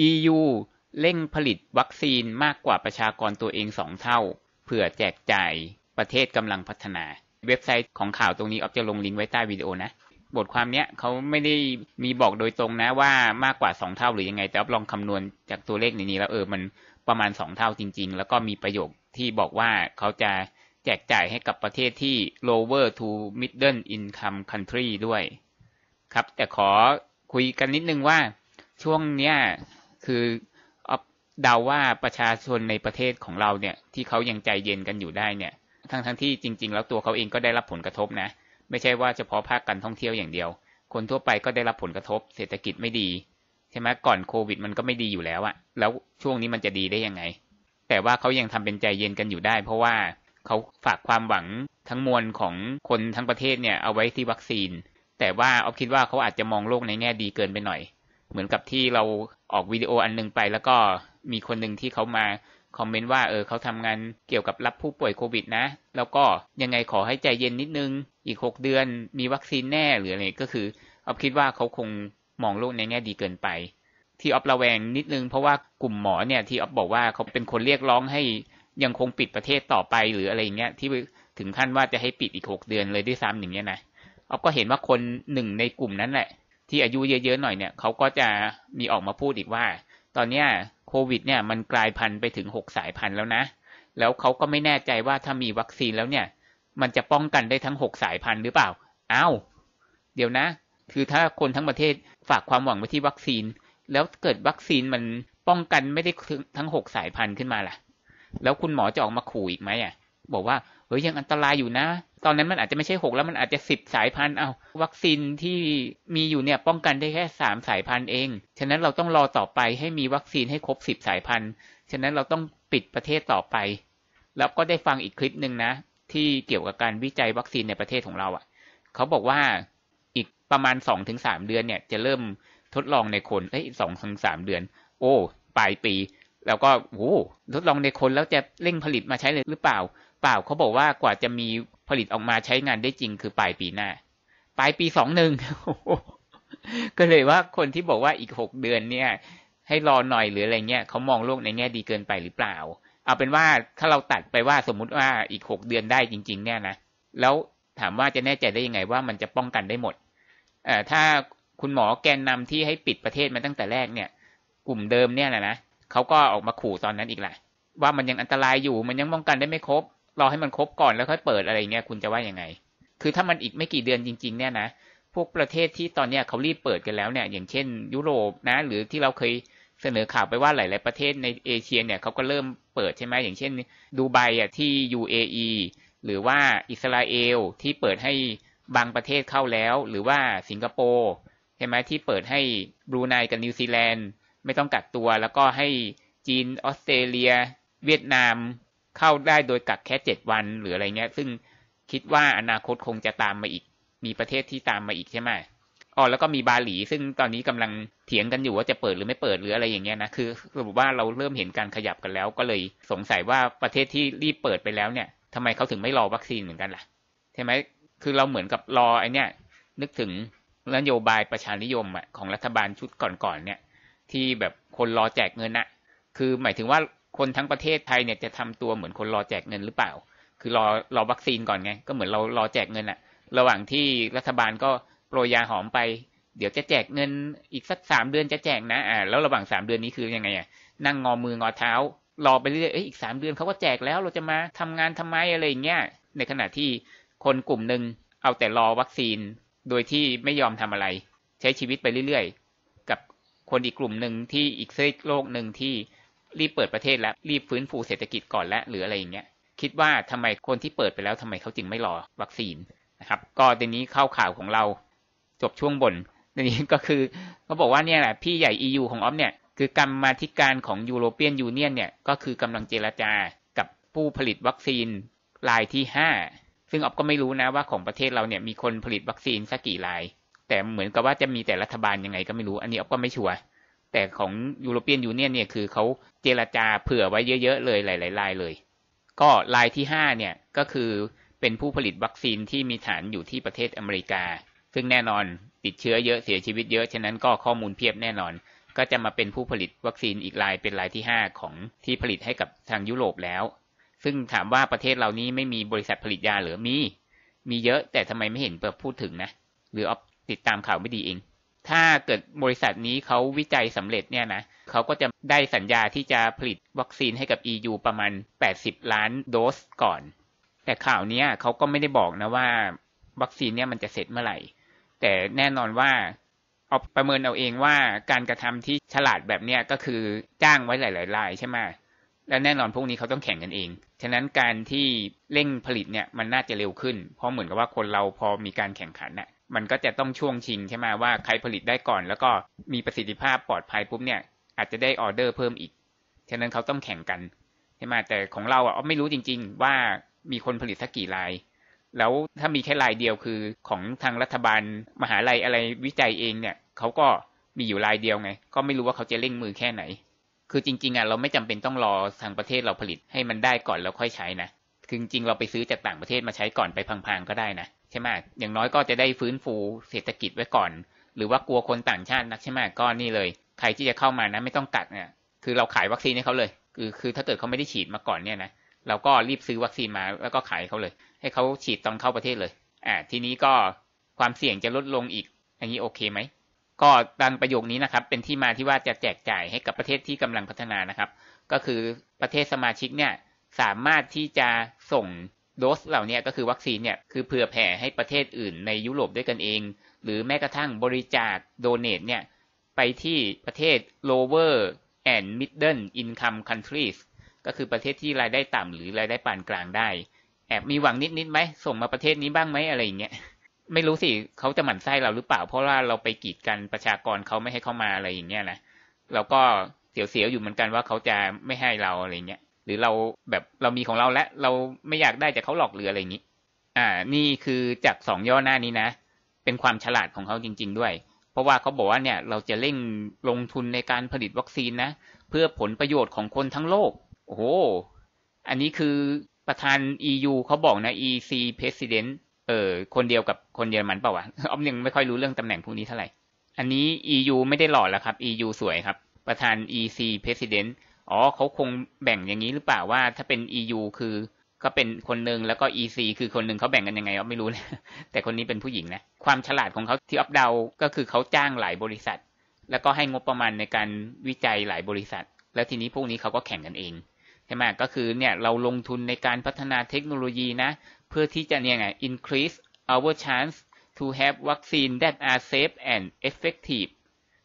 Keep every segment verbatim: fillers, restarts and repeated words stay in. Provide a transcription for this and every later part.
อี ยู เร่งผลิตวัคซีนมากกว่าประชากรตัวเองสองเท่าเผื่อแจกจ่ายประเทศกำลังพัฒนาเว็บไซต์ของข่าวตรงนี้ออฟจะลงลิงก์ไว้ใต้วิดีโอนะบทความเนี้ยเขาไม่ได้มีบอกโดยตรงนะว่ามากกว่าสองเท่าหรือยังไงแต่ออฟลองคำนวณจากตัวเลขในนี้แล้วเออมันประมาณสองเท่าจริงๆแล้วก็มีประโยคที่บอกว่าเขาจะแจกจ่ายให้กับประเทศที่ lower to middle income country ด้วยครับแต่ขอคุยกันนิดนึงว่าช่วงเนี้ยคือออฟเดาว่าประชาชนในประเทศของเราเนี่ยที่เขายังใจเย็นกันอยู่ได้เนี่ยทั้งทั้งที่จริงๆแล้วตัวเขาเองก็ได้รับผลกระทบนะไม่ใช่ว่าเฉพาะภาคการท่องเที่ยวอย่างเดียวคนทั่วไปก็ได้รับผลกระทบเศรษฐกิจไม่ดีใช่ไหมก่อนโควิดมันก็ไม่ดีอยู่แล้วอะแล้วช่วงนี้มันจะดีได้ยังไงแต่ว่าเขายังทำเป็นใจเย็นกันอยู่ได้เพราะว่าเขาฝากความหวังทั้งมวลของคนทั้งประเทศเนี่ยเอาไว้ที่วัคซีนแต่ว่าเอาคิดว่าเขาอาจจะมองโลกในแง่ดีเกินไปหน่อยเหมือนกับที่เราออกวิดีโออันนึงไปแล้วก็มีคนหนึ่งที่เขามาคอมเมนต์ว่าเออเขาทำงานเกี่ยวกับรับผู้ป่วยโควิดนะแล้วก็ยังไงขอให้ใจเย็นนิดนึงอีกหกเดือนมีวัคซีนแน่หรืออะไรก็คืออ๊อฟคิดว่าเขาคงมองโลกในแง่ดีเกินไปที่อ๊อฟระแวงนิดนึงเพราะว่ากลุ่มหมอเนี่ยที่อ๊อฟบอกว่าเขาเป็นคนเรียกร้องให้ยังคงปิดประเทศต่อไปหรืออะไรอย่างเงี้ยที่ถึงขั้นว่าจะให้ปิดอีกหกเดือนเลยด้วยซ้ำอย่างเงี้ยนะอ๊อฟก็เห็นว่าคนหนึ่งในกลุ่มนั้นแหละที่อายุเยอะๆหน่อยเนี่ยเขาก็จะมีออกมาพูดอีกว่าตอนเนี้ยโควิดเนี่ยมันกลายพันธุ์ไปถึงหกสายพันธุ์แล้วนะแล้วเขาก็ไม่แน่ใจว่าถ้ามีวัคซีนแล้วเนี่ยมันจะป้องกันได้ทั้งหกสายพันธุ์หรือเปล่าอ้าวเดี๋ยวนะคือถ้าคนทั้งประเทศฝากความหวังไว้ที่วัคซีนแล้วเกิดวัคซีนมันป้องกันไม่ได้ทั้งหกสายพันธุ์ขึ้นมาล่ะแล้วคุณหมอจะออกมาขู่อีกไหมอ่ะบอกว่าเฮ้ยยังอันตรายอยู่นะตอนนั้นมันอาจจะไม่ใช่หกแล้วมันอาจจะสิบสายพันธุ์เอาวัคซีนที่มีอยู่เนี่ยป้องกันได้แค่สามสายพันธุ์เองฉะนั้นเราต้องรอต่อไปให้มีวัคซีนให้ครบสิบสายพันธุ์ฉะนั้นเราต้องปิดประเทศต่อไปแล้วก็ได้ฟังอีกคลิปหนึ่งนะที่เกี่ยวกับการวิจัยวัคซีนในประเทศของเราอ่ะเขาบอกว่าอีกประมาณสองถึงสามเดือนเนี่ยจะเริ่มทดลองในคนเอ้ยสองถึงสามเดือนโอ้ปลายปีแล้วก็โอ้ทดลองในคนแล้วจะเร่งผลิตมาใช้เลยหรือเปล่าเปล่าเขาบอกว่ากว่าจะมีผลิตออกมาใช้งานได้จริงคือปลายปีหน้าปลายปีสองหนึ่งก็เลยว่าคนที่บอกว่าอีกหกเดือนเนี่ยให้รอหน่อยหรืออะไรเงี้ยเขามองโลกในแง่ดีเกินไปหรือเปล่าเอาเป็นว่าถ้าเราตัดไปว่าสมมุติว่าอีกหกเดือนได้จริงๆเนี่ยนะแล้วถามว่าจะแน่ใจได้ยังไงว่ามันจะป้องกันได้หมดเอ่อถ้าคุณหมอแกนนำที่ให้ปิดประเทศมาตั้งแต่แรกเนี่ยกลุ่มเดิมเนี่ยนะนะเขาก็ออกมาขู่ตอนนั้นอีกแหละว่ามันยังอันตรายอยู่มันยังป้องกันได้ไม่ครบรอให้มันครบก่อนแล้วค่อยเปิดอะไรเงี้ยคุณจะว่ายังไงคือถ้ามันอีกไม่กี่เดือนจริงๆเนี่ยนะพวกประเทศที่ตอนเนี้ยเขารีบเปิดกันแล้วเนี่ยอย่างเช่นยุโรปนะหรือที่เราเคยเสนอข่าวไปว่าหลายๆประเทศในเอเชียเนี่ยเขาก็เริ่มเปิดใช่ไหมอย่างเช่นดูไบอ่ะที่ ยู เอ อี หรือว่าอิสราเอลที่เปิดให้บางประเทศเข้าแล้วหรือว่าสิงคโปร์ใช่ไหมที่เปิดให้บรูไนกับนิวซีแลนด์ไม่ต้องกักตัวแล้วก็ให้จีนออสเตรเลียเวียดนามเข้าได้โดยกักแค่เจ็ดวันหรืออะไรเงี้ยซึ่งคิดว่าอนาคตคงจะตามมาอีกมีประเทศที่ตามมาอีกใช่ไหมอ๋อแล้วก็มีบาหลีซึ่งตอนนี้กำลังเถียงกันอยู่ว่าจะเปิดหรือไม่เปิดหรืออะไรอย่างเงี้ยนะคือสรุปว่าเราเริ่มเห็นการขยับกันแล้วก็เลยสงสัยว่าประเทศที่รีบเปิดไปแล้วเนี่ยทำไมเขาถึงไม่รอวัคซีนเหมือนกันล่ะใช่ไหมคือเราเหมือนกับรอไอ้นี่นึกถึงนโยบายประชานิยมอ่ะของรัฐบาลชุดก่อนๆเนี่ยที่แบบคนรอแจกเงินอะคือหมายถึงว่าคนทั้งประเทศไทยเนี่ยจะทำตัวเหมือนคนรอแจกเงินหรือเปล่าคือรอรอวัคซีนก่อนไงก็เหมือนเรารอแจกเงินอะระหว่างที่รัฐบาลก็โปรยยาหอมไปเดี๋ยวจะแจกเงินอีกสักสามเดือนจะแจกนะอ่าแล้วระหว่างสามเดือนนี้คือยังไงอ่ะนั่งงอมืองอเท้ารอไปเรื่อยเอ้ยอีกสามเดือนเขาก็แจกแล้วเราจะมาทำงานทำไมอะไรอย่างเงี้ยในขณะที่คนกลุ่มหนึ่งเอาแต่รอวัคซีนโดยที่ไม่ยอมทำอะไรใช้ชีวิตไปเรื่อยๆกับคนอีกกลุ่มหนึ่งที่อีกซีกโลกหนึ่งที่รีบเปิดประเทศแล้วรีบฟื้นฟูเศรษฐกิจก่อนและหรืออะไรอย่างเงี้ยคิดว่าทำไมคนที่เปิดไปแล้วทำไมเขาจึงไม่รอวัคซีนนะครับก็ทีนี้เข้าข่าวของเราจบช่วงบนทีนี้ก็คือเขาบอกว่าเนี่ยแหละพี่ใหญ่ อี ยู ของอ๊อฟเนี่ยคือกรรมาธิการของยูโรเปียนยูเนียนเนี่ยก็คือกำลังเจรจากับผู้ผลิตวัคซีนรายที่ห้าซึ่งอ๊อฟก็ไม่รู้นะว่าของประเทศเราเนี่ยมีคนผลิตวัคซีนสักกี่รายแต่เหมือนกับว่าจะมีแต่รัฐบาลยังไงก็ไม่รู้อันนี้อ๊อฟก็ไม่ชัวร์แต่ของยูโรเปียนยูเนียนเนี่ยคือเขาเจรจาเผื่อไว้เยอะๆเลยหลายๆรายเลยก็รายที่ห้าเนี่ยก็คือเป็นผู้ผลิตวัคซีนที่มีฐานอยู่ที่ประเทศอเมริกาซึ่งแน่นอนติดเชื้อเยอะเสียชีวิตเยอะฉะนั้นก็ข้อมูลเพียบแน่นอน ก็จะมาเป็นผู้ผลิตวัคซีนอีกรายเป็นรายที่ห้าของที่ผลิตให้กับทางยุโรปแล้วซึ่งถามว่าประเทศเรานี้ไม่มีบริษัทผลิตยาหรือมีมีเยอะแต่ทำไมไม่เห็นพูดถึงนะหรือออฟติดตามข่าวไม่ดีเองถ้าเกิดบริษัทนี้เขาวิจัยสำเร็จเนี่ยนะเขาก็จะได้สัญญาที่จะผลิตวัคซีนให้กับ อี ยู ประมาณแปดสิบล้านโดสก่อนแต่ข่าวนี้เขาก็ไม่ได้บอกนะว่าวัคซีนเนี่ยมันจะเสร็จเมื่อไหร่แต่แน่นอนว่าเอาประเมินเอาเองว่าการกระทำที่ฉลาดแบบเนี้ยก็คือจ้างไว้หลายๆรายใช่ไหมและแน่นอนพวกนี้เขาต้องแข่งกันเองฉะนั้นการที่เร่งผลิตเนี่ยมันน่าจะเร็วขึ้นเพราะเหมือนกับว่าคนเราพอมีการแข่งขันน่ะมันก็จะต้องช่วงชิงใช่ไหมว่าใครผลิตได้ก่อนแล้วก็มีประสิทธิภาพปลอดภัยปุ๊บเนี่ยอาจจะได้ออเดอร์เพิ่มอีกฉะนั้นเขาต้องแข่งกันใช่ไหมแต่ของเราอ่ะไม่รู้จริงๆว่ามีคนผลิตสักกี่รายแล้วถ้ามีแค่รายเดียวคือของทางรัฐบาลมหาลัยอะไรวิจัยเองเนี่ยเขาก็มีอยู่รายเดียวไงก็ไม่รู้ว่าเขาจะเร่งมือแค่ไหนคือจริงๆอ่ะเราไม่จำเป็นต้องรอทางประเทศเราผลิตให้มันได้ก่อนแล้วค่อยใช้นะคือจริงๆเราไปซื้อจากต่างประเทศมาใช้ก่อนไปพังๆก็ได้นะใช่ไหมอย่างน้อยก็จะได้ฟื้นฟูเศรษฐกิจไว้ก่อนหรือว่ากลัวคนต่างชาตินักใช่ไหมก็นี่เลยใครที่จะเข้ามานะไม่ต้องกักเนี่ยคือเราขายวัคซีนให้เขาเลยคือคือถ้าเกิดเขาไม่ได้ฉีดมาก่อนเนี่ยนะเราก็รีบซื้อวัคซีนมาแล้วก็ขายเขาเลยให้เขาฉีดตอนเข้าประเทศเลยอ่าทีนี้ก็ความเสี่ยงจะลดลงอีกอันนี้โอเคไหมก็ดังประโยคนี้นะครับเป็นที่มาที่ว่าจะแจกจ่ายให้กับประเทศที่กำลังพัฒนานะครับก็คือประเทศสมาชิกเนี่ยสามารถที่จะส่งโดสเหล่านี้ก็คือวัคซีนเนี่ยคือเผื่อแผ่ให้ประเทศอื่นในยุโรปด้วยกันเองหรือแม้กระทั่งบริจาคโดเนทเนี่ยไปที่ประเทศ lower and middle income countries ก็คือประเทศที่รายได้ต่ำหรือรายได้ปานกลางได้แอบมีหวังนิดๆไหมส่งมาประเทศนี้บ้างไหมอะไรอย่างเงี้ยไม่รู้สิเขาจะหมั่นไส้เราหรือเปล่าเพราะว่าเราไปกีดกันประชากรเขาไม่ให้เข้ามาอะไรอย่างเงี้ยนะเราก็เสียวๆอยู่เหมือนกันว่าเขาจะไม่ให้เราอะไรเงี้ยหรือเราแบบเรามีของเราและเราไม่อยากได้จากเขาหลอกหรืออะไรอย่างนี้อ่านี่คือจากสองย่อหน้านี้นะเป็นความฉลาดของเขาจริงๆด้วยเพราะว่าเขาบอกว่าเนี่ยเราจะเร่งลงทุนในการผลิตวัคซีนนะเพื่อผลประโยชน์ของคนทั้งโลกโอ้โหอันนี้คือประธาน อี ยู เขาบอกนะ อี ซี President เอ่อคนเดียวกับคนเยอรมันเปล่าวะอ๊อฟยังไม่ค่อยรู้เรื่องตำแหน่งพวกนี้เท่าไหร่อันนี้ อี ยู ไม่ได้หล่อแล้วครับ อี ยู สวยครับประธาน อี ซี President อ๋อเขาคงแบ่งอย่างนี้หรือเปล่าว่าถ้าเป็น อี ยู คือก็เป็นคนนึงแล้วก็ อี ซี คือคนนึงเขาแบ่งกันยังไงอ๊อฟไม่รู้นะแต่คนนี้เป็นผู้หญิงนะความฉลาดของเขาที่อ๊อฟเดาก็คือเขาจ้างหลายบริษัทแล้วก็ให้งบประมาณในการวิจัยหลายบริษัทแล้วทีนี้พวกนี้เขาก็แข่งกันเองใช่ไหมก็คือเนี่ยเราลงทุนในการพัฒนาเทคโนโลยีนะเพื่อที่จะเนี่ยไง increase our chance to have vaccine that are safe and effective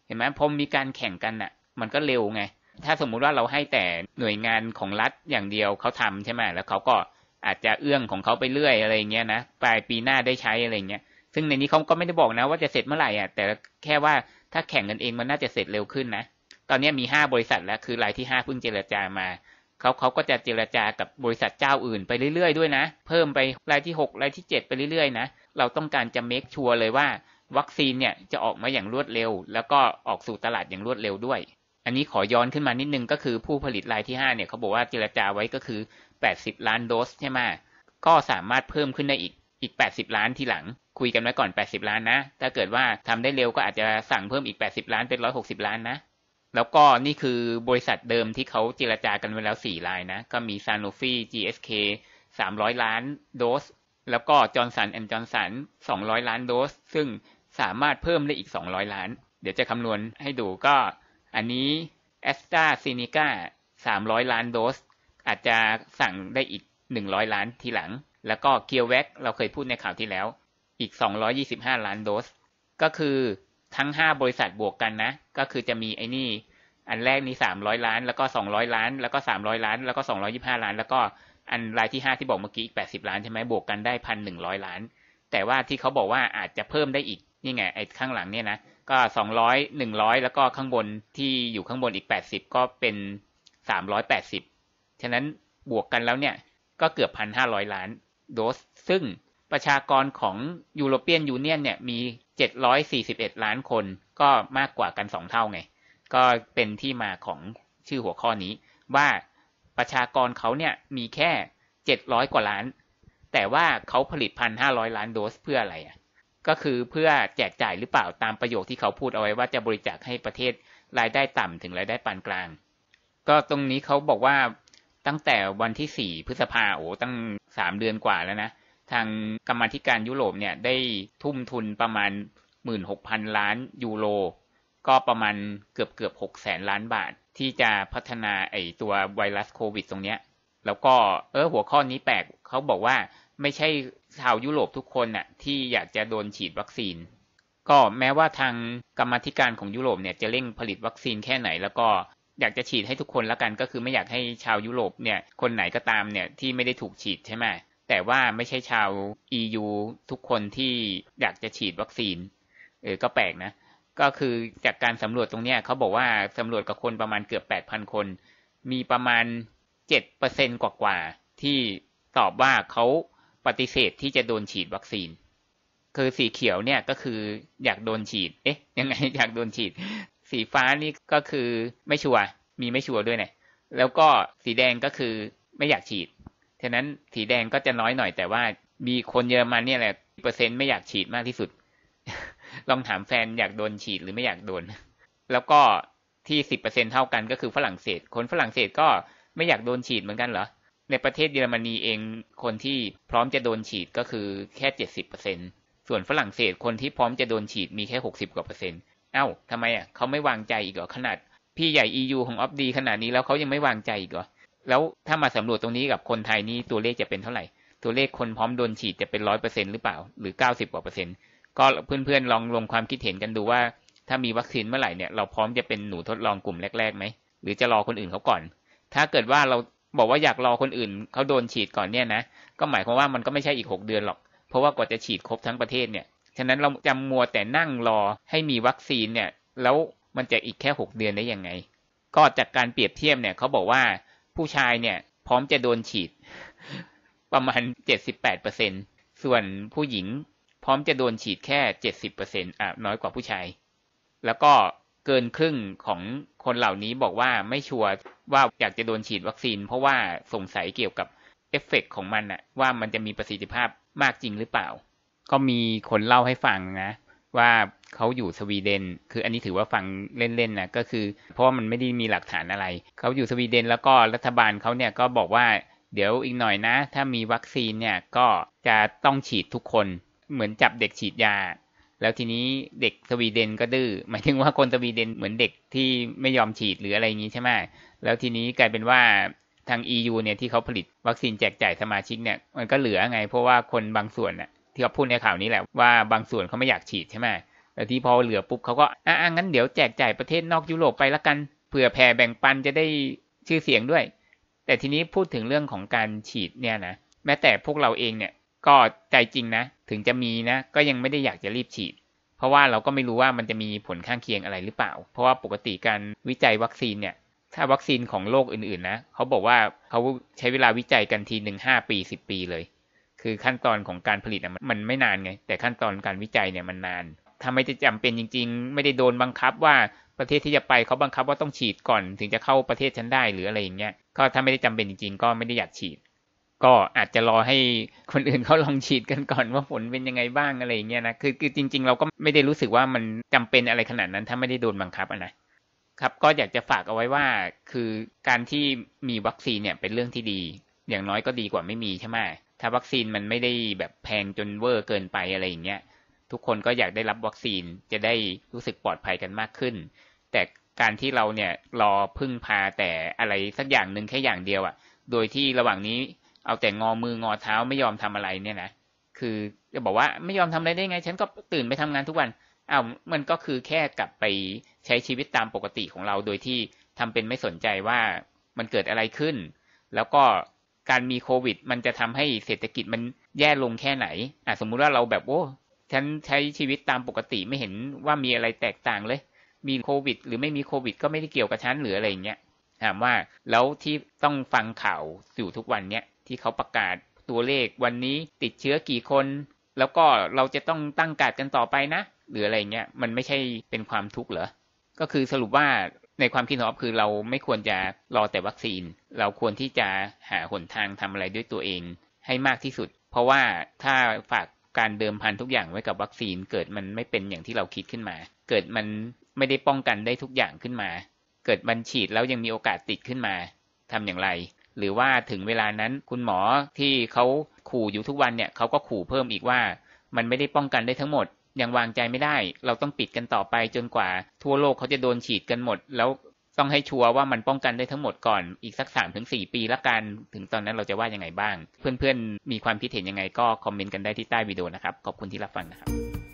เห็นไหมพอมีการแข่งกันอ่ะมันก็เร็วไงถ้าสมมุติว่าเราให้แต่หน่วยงานของรัฐอย่างเดียวเขาทำใช่ไหมแล้วเขาก็อาจจะเอื้องของเขาไปเรื่อยอะไรเงี้ยนะปลายปีหน้าได้ใช้อะไรเงี้ยซึ่งในนี้เขาก็ไม่ได้บอกนะว่าจะเสร็จเมื่อไหร่อ่ะแต่แค่ว่าถ้าแข่งกันเองมันน่าจะเสร็จเร็วขึ้นนะตอนนี้มีห้าบริษัทแล้วคือรายที่ห้าเพิ่งเจรจามาเขาเขาก็จะเจรจากับบริษัทเจ้าอื่นไปเรื่อยๆด้วยนะเพิ่มไปรายที่หกรายที่เจ็ดไปเรื่อยๆนะเราต้องการจะเมคชัวร์เลยว่าวัคซีนเนี่ยจะออกมาอย่างรวดเร็วแล้วก็ออกสู่ตลาดอย่างรวดเร็วด้วยอันนี้ขอย้อนขึ้นมานิดนึงก็คือผู้ผลิตรายที่ห้าเนี่ยเขาบอกว่าเจรจาไว้ก็คือแปดสิบล้านโดสใช่ไหมก็สามารถเพิ่มขึ้นได้อีกอีกแปดสิบล้านทีหลังคุยกันไว้ก่อนแปดสิบล้านนะถ้าเกิดว่าทำได้เร็วก็อาจจะสั่งเพิ่มอีกแปดสิบล้านเป็นหนึ่งร้อยหกสิบล้านนะแล้วก็นี่คือบริษัทเดิมที่เขาเจรจากันไว้แล้วสี่รายนะก็มี Sanofi จี เอส เค สามร้อยล้านโดสแล้วก็ Johnson แอนด์ Johnson สองร้อยล้านโดสซึ่งสามารถเพิ่มได้อีกสองร้อยล้านเดี๋ยวจะคำนวณให้ดูก็อันนี้ AstraZeneca สามร้อยล้านโดสอาจจะสั่งได้อีกหนึ่งร้อยล้านทีหลังแล้วก็ CureVac เราเคยพูดในข่าวที่แล้วอีกสองร้อยยี่สิบห้าล้านโดสก็คือทั้งห้าบริษัทบวกกันนะก็คือจะมีไอ้นี่อันแรกนี่สามร้อยล้านแล้วก็สองร้อยล้านแล้วก็สามร้อยล้านแล้วก็สองร้อยยี่สิบห้าล้านแล้วก็อันรายที่ห้าที่บอกเมื่อกี้อีกแปดสิบล้านใช่ไหมบวกกันได้ หนึ่งพันหนึ่งร้อยล้านแต่ว่าที่เขาบอกว่าอาจจะเพิ่มได้อีกนี่ไงไอ้ข้างหลังเนี่ยนะก็สองร้อย หนึ่งร้อยแล้วก็ข้างบนที่อยู่ข้างบนอีกแปดสิบก็เป็นสามร้อยแปดสิบฉะนั้นบวกกันแล้วเนี่ยก็เกือบ หนึ่งพันห้าร้อยล้านโดสซึ่งประชากรของ European Union เนี่ยมีเจ็ดร้อยสี่สิบเอ็ดล้านคนก็มากกว่ากันสองเท่าไงก็เป็นที่มาของชื่อหัวข้อนี้ว่าประชากรเขาเนี่ยมีแค่เจ็ดร้อยกว่าล้านแต่ว่าเขาผลิต หนึ่งพันห้าร้อยล้านโดสเพื่ออะไรอ่ะก็คือเพื่อแจกจ่ายหรือเปล่าตามประโยคที่เขาพูดเอาไว้ว่าจะบริจาคให้ประเทศ รายได้ต่ำถึงรายได้ปานกลางก็ตรงนี้เขาบอกว่าตั้งแต่วันที่สี่พฤษภาโอ้ตั้งสามเดือนกว่าแล้วนะทางกรรมาธิการยุโรปเนี่ยได้ทุ่มทุนประมาณ หนึ่งหมื่นหกพัน ล้านยูโรก็ประมาณเกือบเกือบหกแสนล้านบาทที่จะพัฒนาไอตัวไวรัสโควิดตรงเนี้ยแล้วก็เออหัวข้อนี้แปลกเขาบอกว่าไม่ใช่ชาวยุโรปทุกคนน่ะที่อยากจะโดนฉีดวัคซีนก็แม้ว่าทางกรรมาธิการของยุโรปเนี่ยจะเร่งผลิตวัคซีนแค่ไหนแล้วก็อยากจะฉีดให้ทุกคนละกันก็คือไม่อยากให้ชาวยุโรปเนี่ยคนไหนก็ตามเนี่ยที่ไม่ได้ถูกฉีดใช่ไหมแต่ว่าไม่ใช่ชาว อี ยู ทุกคนที่อยากจะฉีดวัคซีนเออก็แปลกนะก็คือจากการสำรวจตรงเนี้ยเขาบอกว่าสำรวจกับคนประมาณเกือบ แปดพัน คนมีประมาณ เจ็ดเปอร์เซ็นต์ กว่าๆที่ตอบว่าเขาปฏิเสธที่จะโดนฉีดวัคซีนคือสีเขียวเนี่ยก็คืออยากโดนฉีดเอ๊ะยังไงอยากโดนฉีดสีฟ้านี่ก็คือไม่ชัวร์มีไม่ชัวร์ด้วยเนี่ยแล้วก็สีแดงก็คือไม่อยากฉีดฉะนั้นสีแดงก็จะน้อยหน่อยแต่ว่ามีคนเยอรมันเนี่ยแหละเปอร์เซ็นต์ไม่อยากฉีดมากที่สุดลองถามแฟนอยากโดนฉีดหรือไม่อยากโดนแล้วก็ที่ สิบเปอร์เซ็นต์ เท่ากันก็คือฝรั่งเศสคนฝรั่งเศสก็ไม่อยากโดนฉีดเหมือนกันเหรอในประเทศเยอรมนีเองคนที่พร้อมจะโดนฉีดก็คือแค่ เจ็ดสิบเปอร์เซ็นต์ ส่วนฝรั่งเศสคนที่พร้อมจะโดนฉีดมีแค่หกสิบกว่าเปอร์เซ็นต์เอ้าทำไมอ่ะเขาไม่วางใจอีกเหรอขนาดพี่ใหญ่ อี ยู ของออฟดีขนาดนี้แล้วเขายังไม่วางใจอีกเหรอแล้วถ้ามาสำรวจตรงนี้กับคนไทยนี่ตัวเลขจะเป็นเท่าไหร่ตัวเลขคนพร้อมโดนฉีดจะเป็น ร้อยเปอร์เซ็นต์ หรือเปล่าหรือ เก้าสิบ กว่าเปอร์เซ็นต์ก็เพื่อนๆลองลงความคิดเห็นกันดูว่าถ้ามีวัคซีนเมื่อไหร่เนี่ยเราพร้อมจะเป็นหนูทดลองกลุ่มแรกๆไหมหรือจะรอคนอื่นเขาก่อนถ้าเกิดว่าเราบอกว่าอยากรอคนอื่นเขาโดนฉีดก่อนเนี่ยนะก็หมายความว่ามันก็ไม่ใช่อีกหกเดือนหรอกเพราะว่ากว่าจะฉีดครบทั้งประเทศเนี่ยฉะนั้นเราจำมัวแต่นั่งรอให้มีวัคซีนเนี่ยแล้วมันจะอีกแค่หกเดือนได้ยังไงก็จากการเปรียบเทียบเนี่ยเขาบอกว่าผู้ชายเนี่ยพร้อมจะโดนฉีดประมาณ เจ็ดสิบแปดเปอร์เซ็นต์ ส่วนผู้หญิงพร้อมจะโดนฉีดแค่ เจ็ดสิบเปอร์เซ็นต์ อ่ะน้อยกว่าผู้ชายแล้วก็เกินครึ่งของคนเหล่านี้บอกว่าไม่ชัวร์ว่าอยากจะโดนฉีดวัคซีนเพราะว่าสงสัยเกี่ยวกับเอฟเฟกต์ของมันน่ะว่ามันจะมีประสิทธิภาพมากจริงหรือเปล่าก็มีคนเล่าให้ฟังนะว่าเขาอยู่สวีเดนคืออันนี้ถือว่าฟังเล่นๆนะก็คือเพราะว่ามันไม่ได้มีหลักฐานอะไรเขาอยู่สวีเดนแล้วก็รัฐบาลเขาเนี่ยก็บอกว่าเดี๋ยวอีกหน่อยนะถ้ามีวัคซีนเนี่ยก็จะต้องฉีดทุกคนเหมือนจับเด็กฉีดยาแล้วทีนี้เด็กสวีเดนก็ดื้อหมายถึงว่าคนสวีเดนเหมือนเด็กที่ไม่ยอมฉีดหรืออะไรอย่างนี้ใช่ไหมแล้วทีนี้กลายเป็นว่าทาง อี ยู เนี่ยที่เขาผลิตวัคซีนแจกจ่ายสมาชิกเนี่ยมันก็เหลือไงเพราะว่าคนบางส่วนน่ะที่เขาพูดในข่าวนี้แหละว่าบางส่วนเขาไม่อยากฉีดใช่ไหมแต่ที่พอเหลือปุ๊บเขาก็อ่ะงั้นเดี๋ยวแจกจ่ายประเทศนอกยุโรปไปละกันเผื่อแผ่แบ่งปันจะได้ชื่อเสียงด้วยแต่ทีนี้พูดถึงเรื่องของการฉีดเนี่ยนะแม้แต่พวกเราเองเนี่ยก็ใจจริงนะถึงจะมีนะก็ยังไม่ได้อยากจะรีบฉีดเพราะว่าเราก็ไม่รู้ว่ามันจะมีผลข้างเคียงอะไรหรือเปล่าเพราะว่าปกติการวิจัยวัคซีนเนี่ยถ้าวัคซีนของโรคอื่นๆนะเขาบอกว่าเขาใช้เวลาวิจัยกันทีหนึ่งห้าปีสิบปีเลยคือขั้นตอนของการผลิตมันไม่นานไงแต่ขั้นตอนการวิจัยเนี่ยมันนานถ้าไม่ได้จำเป็นจริงๆไม่ได้โดนบังคับว่าประเทศที่จะไปเขาบังคับว่าต้องฉีดก่อนถึงจะเข้าประเทศฉันได้หรืออะไรอย่างเงี้ยก็ถ้าไม่ได้จำเป็นจริงๆก็ไม่ได้อยากฉีดก็อาจจะรอให้คนอื่นเขาลองฉีดกันก่อนว่าผลเป็นยังไงบ้างอะไรอย่างเงี้ยนะคือจริงๆเราก็ไม่ได้รู้สึกว่ามันจำเป็นอะไรขนาดนั้นถ้าไม่ได้โดนบังคับนะครับก็อยากจะฝากเอาไว้ว่าคือการที่มีวัคซีนเนี่ยเป็นเรื่องที่ดีอย่างน้อยก็ดีกว่าไม่มีใช่ไหมถ้าวัคซีนมันไม่ได้แบบแพงจนเวอร์เกินไปอะไรอย่างเงี้ยทุกคนก็อยากได้รับวัคซีนจะได้รู้สึกปลอดภัยกันมากขึ้นแต่การที่เราเนี่ยรอพึ่งพาแต่อะไรสักอย่างหนึ่งแค่อย่างเดียวอ่ะโดยที่ระหว่างนี้เอาแต่งอมืองอเท้าไม่ยอมทำอะไรเนี่ยนะคือจะบอกว่าไม่ยอมทำอะไรได้ไงฉันก็ตื่นไปทำงานทุกวันอ้าวมันก็คือแค่กลับไปใช้ชีวิตตามปกติของเราโดยที่ทำเป็นไม่สนใจว่ามันเกิดอะไรขึ้นแล้วก็การมีโควิดมันจะทำให้เศรษฐกิจมันแย่ลงแค่ไหนอ่ะสมมุติว่าเราแบบโอ้ฉันใช้ชีวิตตามปกติไม่เห็นว่ามีอะไรแตกต่างเลยมีโควิดหรือไม่มีโควิดก็ไม่ได้เกี่ยวกับฉันหรืออะไรอย่างเงี้ยถามว่าแล้วที่ต้องฟังข่าวอยู่ทุกวันเนี้ยที่เขาประกาศตัวเลขวันนี้ติดเชื้อกี่คนแล้วก็เราจะต้องตั้งการ์ดกันต่อไปนะหรืออะไรเงี้ยมันไม่ใช่เป็นความทุกข์เหรอก็คือสรุปว่าในความคิดของอ๊อฟคือเราไม่ควรจะรอแต่วัคซีนเราควรที่จะหาหนทางทำอะไรด้วยตัวเองให้มากที่สุดเพราะว่าถ้าฝากการเดิมพันทุกอย่างไว้กับวัคซีนเกิดมันไม่เป็นอย่างที่เราคิดขึ้นมาเกิดมัน ไม่ได้ป้องกันได้ทุกอย่างขึ้นมาเกิดมันฉีดแล้วยังมีโอกาสติดขึ้นมาทำอย่างไรหรือว่าถึงเวลานั้นคุณหมอที่เขาขู่อยู่ทุกวันเนี่ยเขาก็ขู่เพิ่มอีกว่ามันไม่ได้ป้องกันได้ทั้งหมดยังวางใจไม่ได้เราต้องปิดกันต่อไปจนกว่าทั่วโลกเขาจะโดนฉีดกันหมดแล้วต้องให้ชัวร์ว่ามันป้องกันได้ทั้งหมดก่อนอีกสัก สามถึงสี่ ปีละกันถึงตอนนั้นเราจะว่ายังไงบ้างเพื่อนๆมีความคิดเห็นยังไงก็คอมเมนต์กันได้ที่ใต้วิดีโอนะครับขอบคุณที่รับฟังนะครับ